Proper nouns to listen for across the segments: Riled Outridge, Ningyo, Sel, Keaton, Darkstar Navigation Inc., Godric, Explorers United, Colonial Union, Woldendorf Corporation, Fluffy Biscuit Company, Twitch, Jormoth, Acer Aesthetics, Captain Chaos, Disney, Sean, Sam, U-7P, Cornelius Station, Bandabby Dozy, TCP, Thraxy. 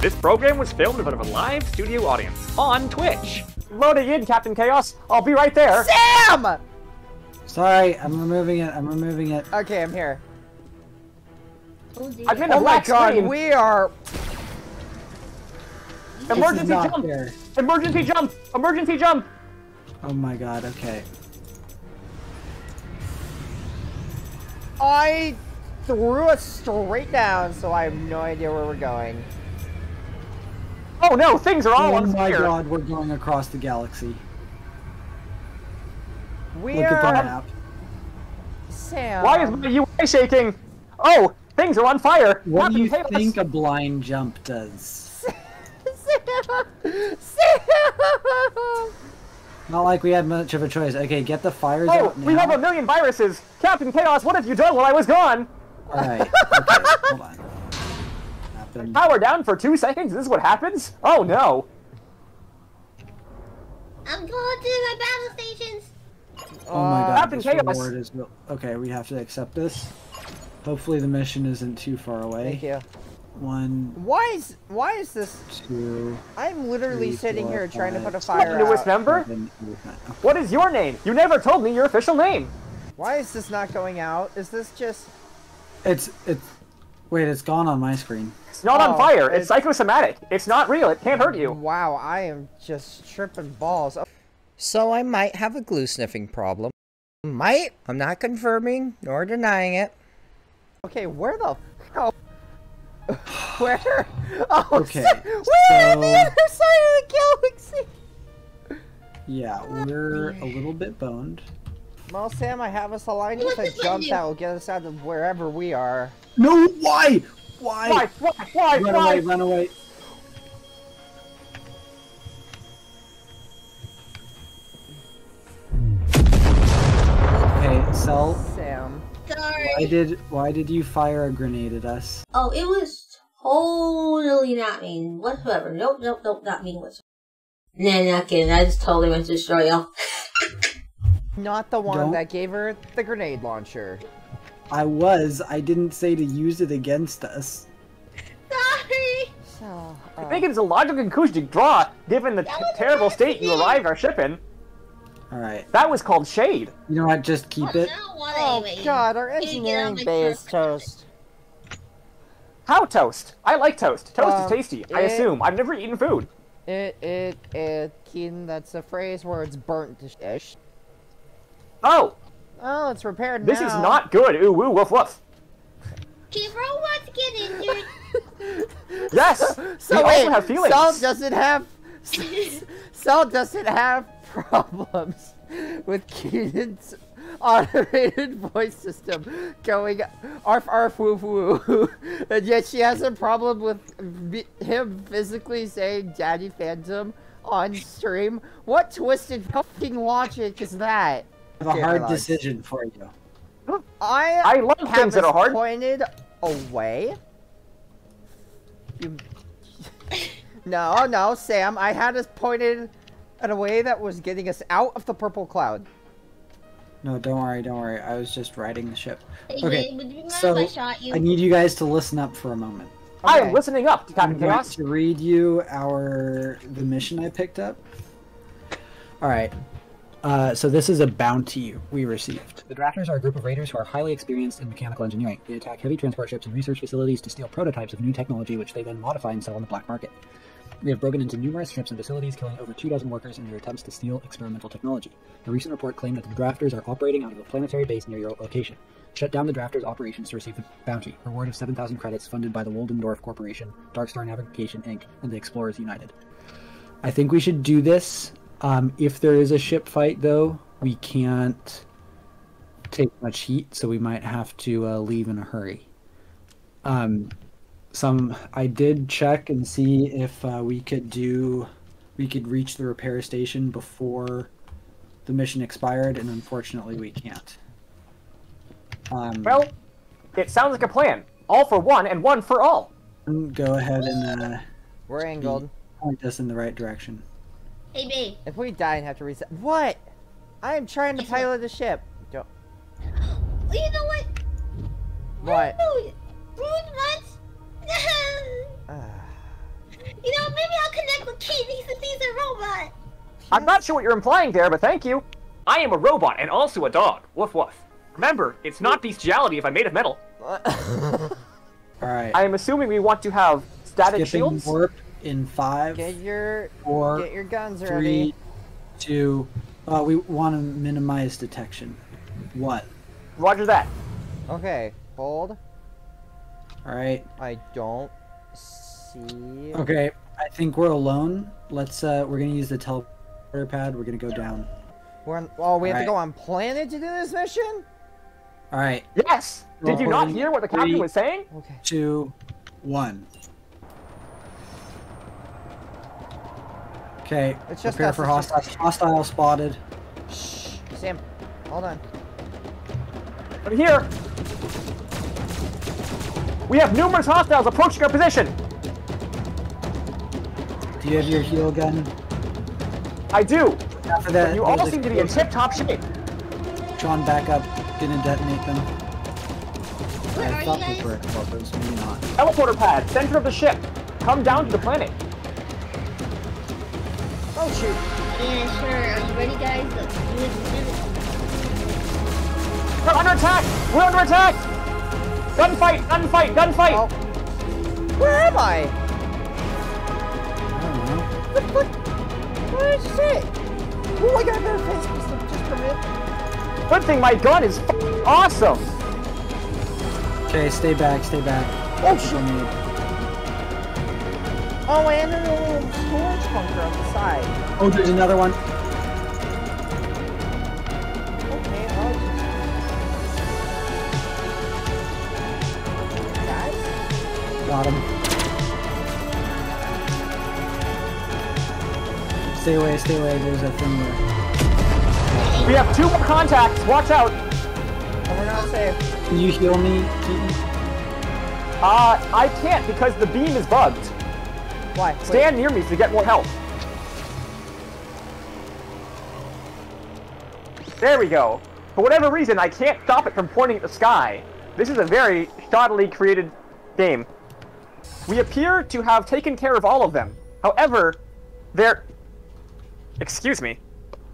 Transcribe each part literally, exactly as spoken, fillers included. This program was filmed in front of a live studio audience on Twitch. Loading in, Captain Chaos. I'll be right there. Sam! Sorry, I'm removing it. I'm removing it. Okay, I'm here. Oh, I'm in a oh black my god, screen. We are... Emergency jump! Fair. Emergency jump! Emergency jump! Oh my god, okay. I threw us straight down, so I have no idea where we're going. Oh no, things are all on fire! Oh my god, we're going across the galaxy. We Look are... at that map. Sam... Why is my U I shaking? Oh! Things are on fire! What do you think a blind jump does? Sam! Sam! Not like we had much of a choice. Okay, get the fires oh, out now. We have a million viruses! Captain Chaos, what have you done while I was gone? Alright, okay, hold on. Happened. Power down for two seconds? This is what happens? Oh no! I'm going to my battle stations! Oh uh, my god, Captain Chaos. Reward is real. Okay, we have to accept this. Hopefully the mission isn't too far away. Thank you. One. Why is why is this? Two. I'm literally three, sitting four, here five, trying to put a fire out. Member? Seven, eight, nine, okay. What is your name? You never told me your official name. Why is this not going out? Is this just? It's it's. Wait, it's gone on my screen. It's not oh, on fire. It's, it's psychosomatic. It's not real. It can't hurt you. Wow, I am just tripping balls. Oh. So I might have a glue sniffing problem. Might. I'm not confirming nor denying it. Okay, where the? Oh. Where? Oh, okay. We're so, on the other side of the galaxy! Yeah, we're a little bit boned. Well, Sam, I have us aligned with a jump that will get us out of wherever we are. No, why? Why? Why? Why? Why? Run why? away, run away. Okay, Sel. Sam. Sorry. Why did why did you fire a grenade at us? Oh, it was totally not mean whatsoever. Nope, nope, nope, not mean whatsoever. Nah, not kidding. I just totally meant to destroy y'all. Not the one Don't. that gave her the grenade launcher. I was. I didn't say to use it against us. Sorry. So, uh, I think it's a logical conclusion to draw, given the terrible state you arrived our ship in. All right. That was called shade. You know what? Just keep oh, it. Oh anyway. God, our engineering bay is toast. How toast? I like toast. Toast um, is tasty. It, I assume. I've never eaten food. It it it Keaton. That's a phrase where it's burnt to ish. Oh. Oh, it's repaired this now. This is not good. Ooh, woo, woof, woof. Kiro wants to get injured. Yes. So, so we wait, also have feelings. Sel doesn't have. Sel doesn't have. Problems with Keaton's automated voice system going arf arf woo woo, and yet she has a problem with him physically saying "Daddy Phantom" on stream. What twisted fucking logic is that? I have a hard decision for you. I I love things that are hard. Pointed away. You... no, no, Sam. I had us pointed. In a way that was getting us out of the purple cloud. No, don't worry, don't worry. I was just riding the ship. Okay, okay. So I, shot you? I need you guys to listen up for a moment. Okay. I am listening up, Captain Chaos. To read you our the mission I picked up. All right. Uh, so this is a bounty we received. The Drafters are a group of raiders who are highly experienced in mechanical engineering. They attack heavy transport ships and research facilities to steal prototypes of new technology, which they then modify and sell on the black market. They have broken into numerous ships and facilities, killing over two dozen workers in their attempts to steal experimental technology. A recent report claimed that the Drafters are operating out of a planetary base near your location. Shut down the Drafters' operations to receive the bounty, reward of seven thousand credits funded by the Woldendorf Corporation, Darkstar Navigation Incorporated, and the Explorers United. I think we should do this. Um, if there is a ship fight, though, we can't take much heat, so we might have to uh, leave in a hurry. Um... Some I did check and see if uh, we could do, we could reach the repair station before the mission expired, and unfortunately we can't. Um, well, it sounds like a plan. All for one and one for all. Go ahead and uh, we're angled. Point us in the right direction. Hey, babe. If we die and have to reset, what? I am trying to pilot the ship. Don't. You know what? What? Rude months. uh, Keaton, he's a, he's a robot! I'm not sure what you're implying there, but thank you. I am a robot and also a dog. Woof woof. Remember, it's not bestiality if I'm made of metal. Alright. I am assuming we want to have static Skipping shields. Warp in five, get your, four, get your guns three, ready. two... Uh, we want to minimize detection. What? Roger that. Okay, hold. Alright. I don't see... Okay, I think we're alone. Let's, uh, we're gonna use the teleporter pad. We're gonna go down. We're on, oh, we All have right. to go on planet to do this mission? Alright. Yes! Did Rolling you not hear what the captain three, was saying? Okay. Two, one. Okay, it's just prepare us, for it's hostile. Just... Hostile spotted. Shh, Sam, hold on. I'm here! We have numerous hostiles approaching our position! Do you have your heal gun? I do! After that, you all seem to be in tip-top shape. Sean, back up. Gonna detonate them. Where I thought these were explosives, maybe not. Teleporter pad, center of the ship. Come down to the planet. Oh shoot. Yeah, sure. Are you ready, guys? Let's do it. We're under attack! We're under attack! Gunfight! Gunfight! Gunfight! Oh. Where am I? I don't know. What? What? Where is it? Oh, I got a better face. Just for a minute. Good thing my gun is f***ing awesome! Okay, stay back. Stay back. Oh shoot! Oh, and there's a little storage bunker on the side. Oh, there's another one. Okay, I'll just... Guys? Got him. Stay away, stay away. There's a thing there. We have two more contacts. Watch out. And we're not safe. Can you heal me, Keaton? Uh, I can't because the beam is bugged. Why? Stand Wait. near me to get more help. There we go. For whatever reason, I can't stop it from pointing at the sky. This is a very shoddily created game. We appear to have taken care of all of them. However, there... Excuse me.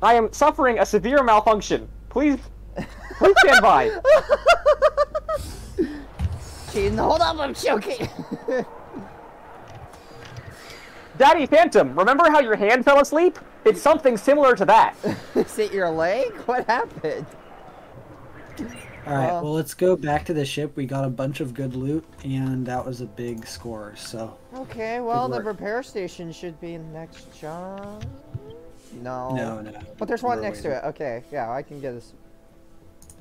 I am suffering a severe malfunction. Please... Please stand by. Jeez, hold up, I'm choking. Daddy Phantom, remember how your hand fell asleep? It's something similar to that. Is it your leg? What happened? Alright, well, well, let's go back to the ship. We got a bunch of good loot, and that was a big score, so... Okay, well, the repair station should be next John. No. No, no. But there's one We're next waiting. to it. Okay, yeah, I can get this.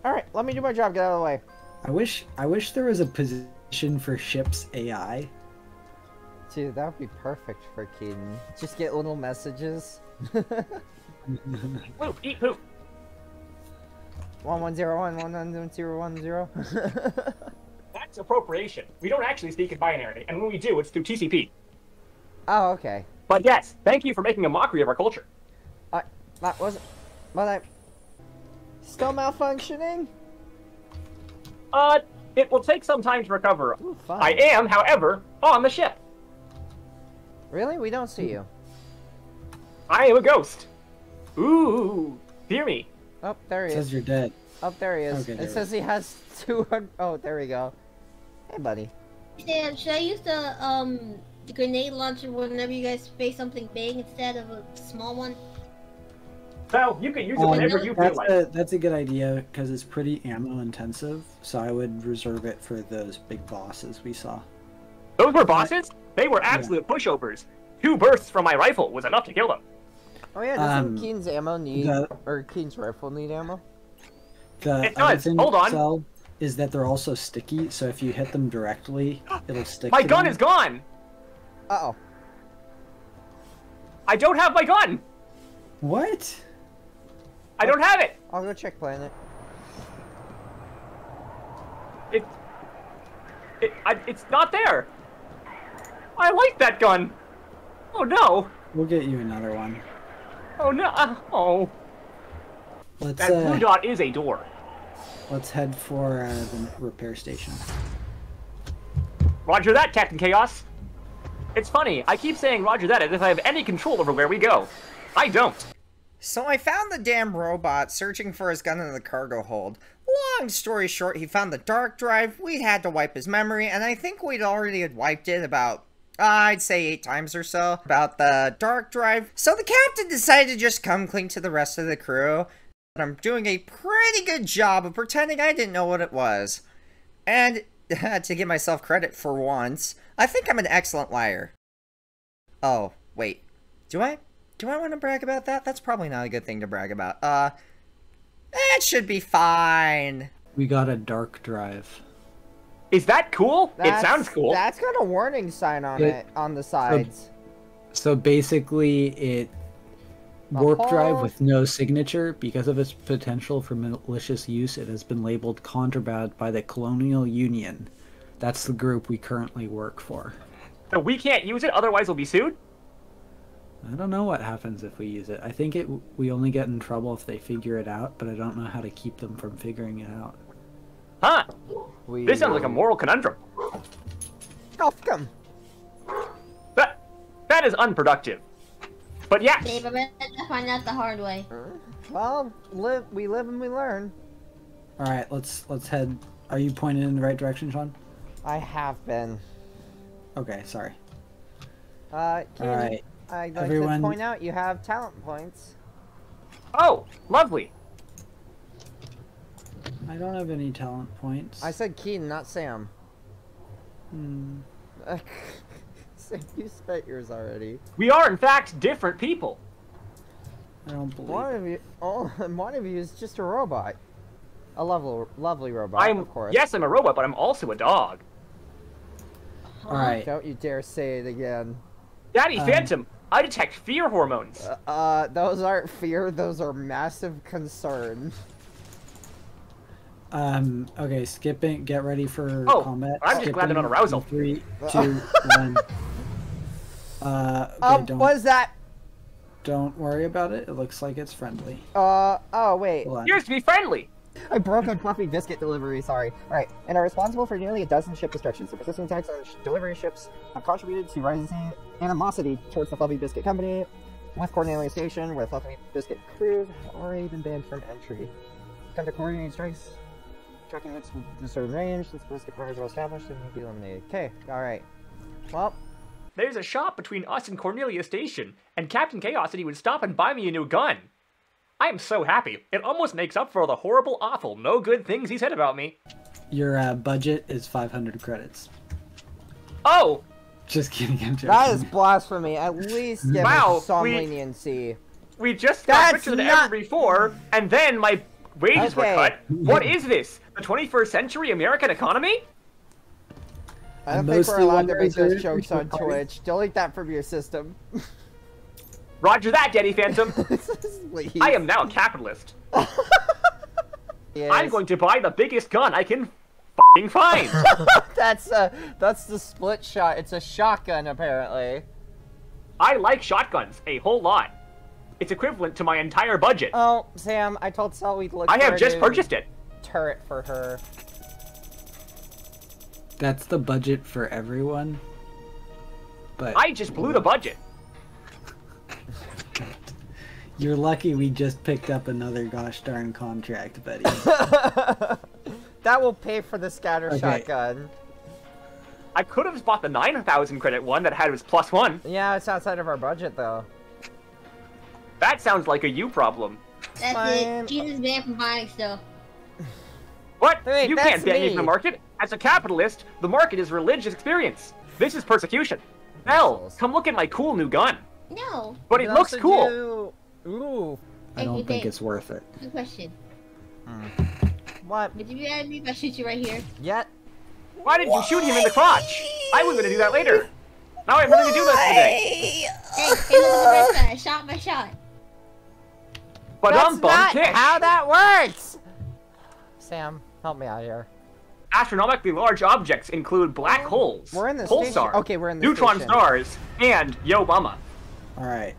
Alright, let me do my job. Get out of the way. I wish, I wish there was a position for ship's A I. Dude, that would be perfect for Keaton. Just get little messages. Poop, eat poop. One one zero one one one zero one zero. That's appropriation. We don't actually speak in binary, and when we do, it's through T C P. Oh, okay. But yes, thank you for making a mockery of our culture. I uh, that wasn't. But I still malfunctioning. Uh, it will take some time to recover. Ooh, I am, however, on the ship. Really? We don't see you. I am a ghost. Ooh, fear me. Oh, there he is. It says you're dead. Oh, there he is. Okay, it says he has two hundred... Oh, there we go. Hey, buddy. Sam, should I use the, um, the grenade launcher whenever you guys face something big instead of a small one? Well, you can use it um, whenever you feel like. A, that's a good idea, because it's pretty ammo-intensive, so I would reserve it for those big bosses we saw. Those were bosses? They were absolute yeah. pushovers. Two bursts from my rifle was enough to kill them. Oh yeah, doesn't um, Keaton's ammo need, the, or Keaton's rifle need ammo? The it does. Thing Hold on. Sel is that they're also sticky, so if you hit them directly, it'll stick. My to gun them. is gone. Uh oh. I don't have my gun. What? I don't have it. I'll go check planet. It. It. I, it's not there. I like that gun. Oh no. We'll get you another one. Oh no. Uh, oh. Let's, that blue uh, dot is a door. Let's head for uh, the repair station. Roger that, Captain Chaos. It's funny, I keep saying roger that as if I have any control over where we go. I don't. So I found the damn robot searching for his gun in the cargo hold. Long story short, he found the dark drive, we had to wipe his memory, and I think we'd already had wiped it about, uh, I'd say eight times or so, about the dark drive. So the captain decided to just come clean to the rest of the crew, but I'm doing a pretty good job of pretending I didn't know what it was. And, to give myself credit for once, I think I'm an excellent liar. Oh, wait. Do I? Do I want to brag about that? That's probably not a good thing to brag about. Uh... It should be fine. We got a dark drive. Is that cool? That's, it sounds cool. That's got a warning sign on it, it on the sides. So, so basically it warp whole... drive with no signature. Because of its potential for malicious use, it has been labeled contraband by the Colonial Union. That's the group we currently work for. So we can't use it, otherwise we'll be sued? I don't know what happens if we use it. I think it we only get in trouble if they figure it out, but I don't know how to keep them from figuring it out. Huh! We, this sounds um... like a moral conundrum. Oh, come. That, that is unproductive. But yeah. Babe, I'm gonna have to find out the hard way. Well, live, we live and we learn. All right, let's let's head. Are you pointed in the right direction, Sean? I have been. Okay, sorry. Uh, can All right. I'd like Everyone... to point out you have talent points. Oh, lovely. I don't have any talent points. I said Keaton, not Sam. Hmm. Sam, you spent yours already. We are, in fact, different people. I don't believe one of you. Oh, one of you is just a robot. A lovely, lovely robot. I'm, of course. Yes, I'm a robot, but I'm also a dog. All right. Don't you dare say it again. Daddy um, Phantom, I detect fear hormones. Uh, uh, those aren't fear, those are massive concern. Um, okay, skipping, get ready for oh, combat. I'm skipping, just glad they're not arousal. Three, two, one. Uh, okay, um, don't, what is that? Don't worry about it, it looks like it's friendly. Uh, oh wait. It appears to be friendly! I broke on Fluffy Biscuit Delivery, sorry. Alright, and are responsible for nearly a dozen ship destructions. The persistent attacks on delivery ships have contributed to rising animosity towards the Fluffy Biscuit Company, with Cornelius Station, where Fluffy Biscuit crews have already been banned from entry. Come to coordinate strikes, tracking its certain range, since the Biscuit Corps are established and will be eliminated. Okay, alright. Well, there's a shop between us and Cornelius Station, and Captain Chaos said he would stop and buy me a new gun. I am so happy. It almost makes up for all the horrible, awful, no good things he said about me. Your uh, budget is five hundred credits. Oh! Just kidding. I'm joking. That is blasphemy. At least give wow, us some we, leniency. We just got richer than not... ever before, and then my wages okay. were cut. What is this? The twenty-first century American economy? I don't I think we're allowed to make those jokes on Twitch. Delete that from your system. Roger that, Daddy Phantom! I am now a capitalist. Yes. I'm going to buy the biggest gun I can f***ing find! That's uh, that's the split shot. It's a shotgun, apparently. I like shotguns a whole lot. It's equivalent to my entire budget. Oh, Sam, I told Sel we'd look I have just purchased it. Turret for her. That's the budget for everyone. But I just blew the budget. You're lucky we just picked up another gosh darn contract, buddy. That will pay for the scatter okay. shotgun. I could have bought the nine thousand credit one that had was plus one. Yeah, it's outside of our budget, though. That sounds like a you problem. That's Fine. it. Jesus banned from buying stuff. What? Wait, you can't ban me from the market. As a capitalist, the market is religious experience. This is persecution. Hell, come look at my cool new gun. No. But it looks cool. Do... Ooh. I don't think it's worth it. Good question. Mm. What? Did you be mad at me if I shoot you right here? Yet. Why did Why? you shoot him in the crotch? I was going to do that later. Now I'm going to do this today. Hey, it was the first time. Shot by shot. But I'm bummed. That's not how that works. Sam, help me out here. Astronomically large objects include black holes, we're in the pulsars, okay, we're in the neutron station. stars, and Yo Mama. All right.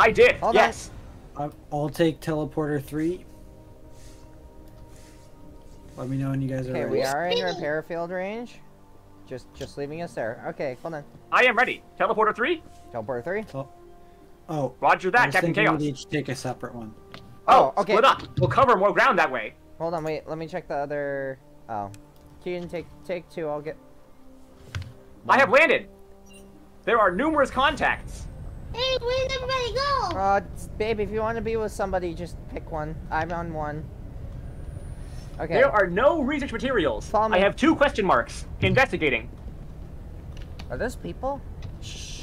I did. All yes. That. I'll take teleporter three. Let me know when you guys are okay, ready. Okay, we are in repair field range. Just just leaving us there. Okay, hold on. I am ready. Teleporter three? Teleporter three? Oh. Oh. Roger that, Captain Chaos. We need to take a separate one. Oh, oh okay. Split up. We'll cover more ground that way. Hold on, wait. Let me check the other... Oh. Keaton, take, take two. I'll get... One. I have landed. There are numerous contacts. Hey, where did everybody go? Uh, babe, if you want to be with somebody, just pick one. I'm on one. Okay. There are no research materials. I have two question marks. Investigating. Are those people? Shh.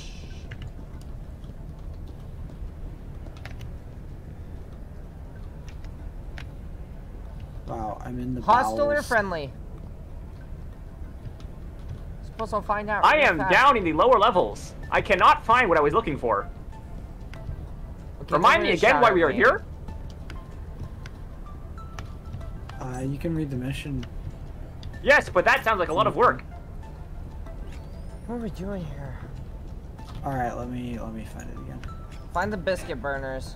Wow, I'm in the hostile bowels. Or friendly? I'm supposed to find out. Really I am fast. Down in the lower levels. I cannot find what I was looking for. Okay, remind me again why we are me. Here. Uh, you can read the mission. Yes, but that sounds like a lot of work. What are we doing here? All right, let me let me find it again. Find the biscuit burners.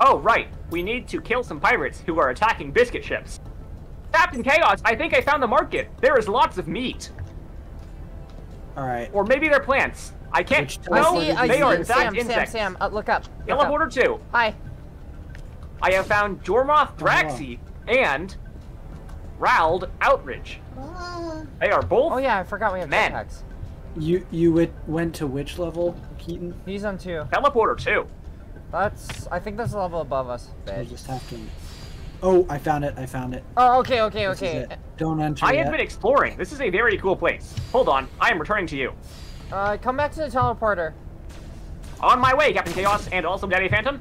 Oh right, we need to kill some pirates who are attacking biscuit ships. Captain Chaos, I think I found the market. There is lots of meat. All right. Or maybe they're plants. I can't. No, they are in fact insects. Sam, Sam, uh, look up. Teleporter two. Hi. I have found Jormoth, Thraxy. Oh, wow. And Riled Outridge. Uh, they are both. Oh yeah, I forgot we have contacts. You you went to which level, Keaton? He's on two. Teleporter two. That's I think that's the level above us. I just have to. Oh, I found it! I found it. Oh, okay, okay, this okay. Don't enter. I have yet. Been exploring. This is a very cool place. Hold on, I am returning to you. Uh, come back to the teleporter. On my way, Captain Chaos, and also Daddy Phantom.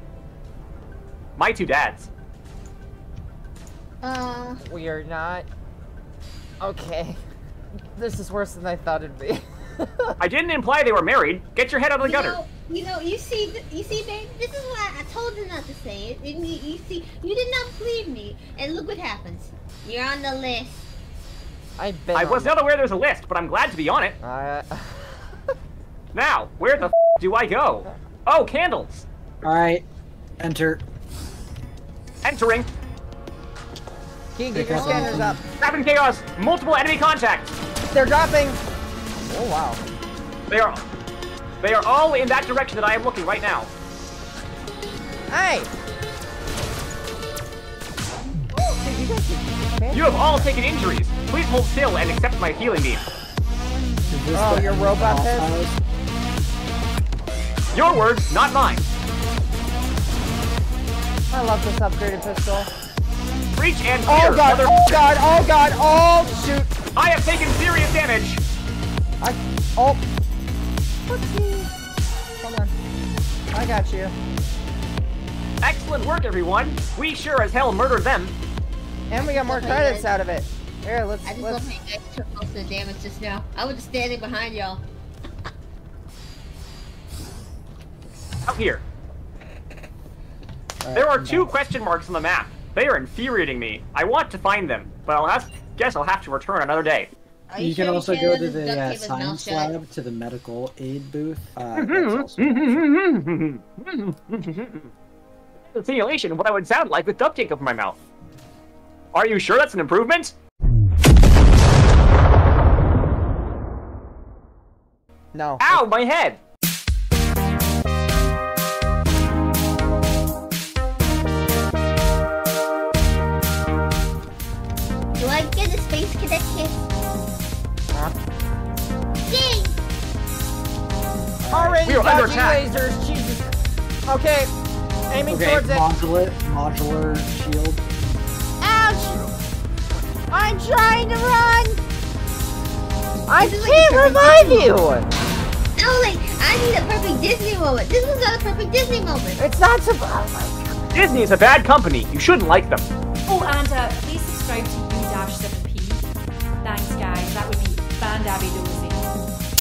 My two dads. Uh, we are not... Okay. This is worse than I thought it'd be. I didn't imply they were married. Get your head out of the you gutter. Know, you know, you see, you see, babe, this is why I told you not to say it. You, you see, you did not believe me. And look what happens. You're on the list. I bet. I was not aware there was a list, but I'm glad to be on it. Uh... now, where the f do I go? Oh, candles. All right. Enter. Entering. Keaton, get your scanners up. Captain Chaos, multiple enemy contacts. They're dropping. Oh wow. They are, they are all in that direction that I am looking right now. Hey. You have all taken injuries. Please hold still and accept my healing beam. Oh, your robot head. Your words, not mine. I love this upgraded pistol. Reach and oh god, oh god, oh god, oh shoot. I have taken serious damage. I, oh. Whoopsie. Hold on. I got you. Excellent work, everyone. We sure as hell murdered them. And we got more credits out of it. Here, let's, I just let's... love how you guys took most of the damage just now. I was just standing behind y'all. Out here. Right, there are two question marks on the map. They are infuriating me. I want to find them, but I'll have, guess I'll have to return another day. You, you can sure also you go to the uh, science lab, to the medical aid booth. Uh, that's also simulation, what I would sound like with duct tape over my mouth. Are you sure that's an improvement? No. Ow, my head! Already we are under attack. Lasers, Jesus. Okay, aiming okay, towards modular, it. Modular shield. Ouch! I'm trying to run! I this can't like revive you! No, like, I need a perfect Disney moment. This was not a perfect Disney moment. It's not so bad. Oh Disney is a bad company. You shouldn't like them. Oh, and uh, please subscribe to U seven P. Thanks, guys. That would be Bandabby Dozy.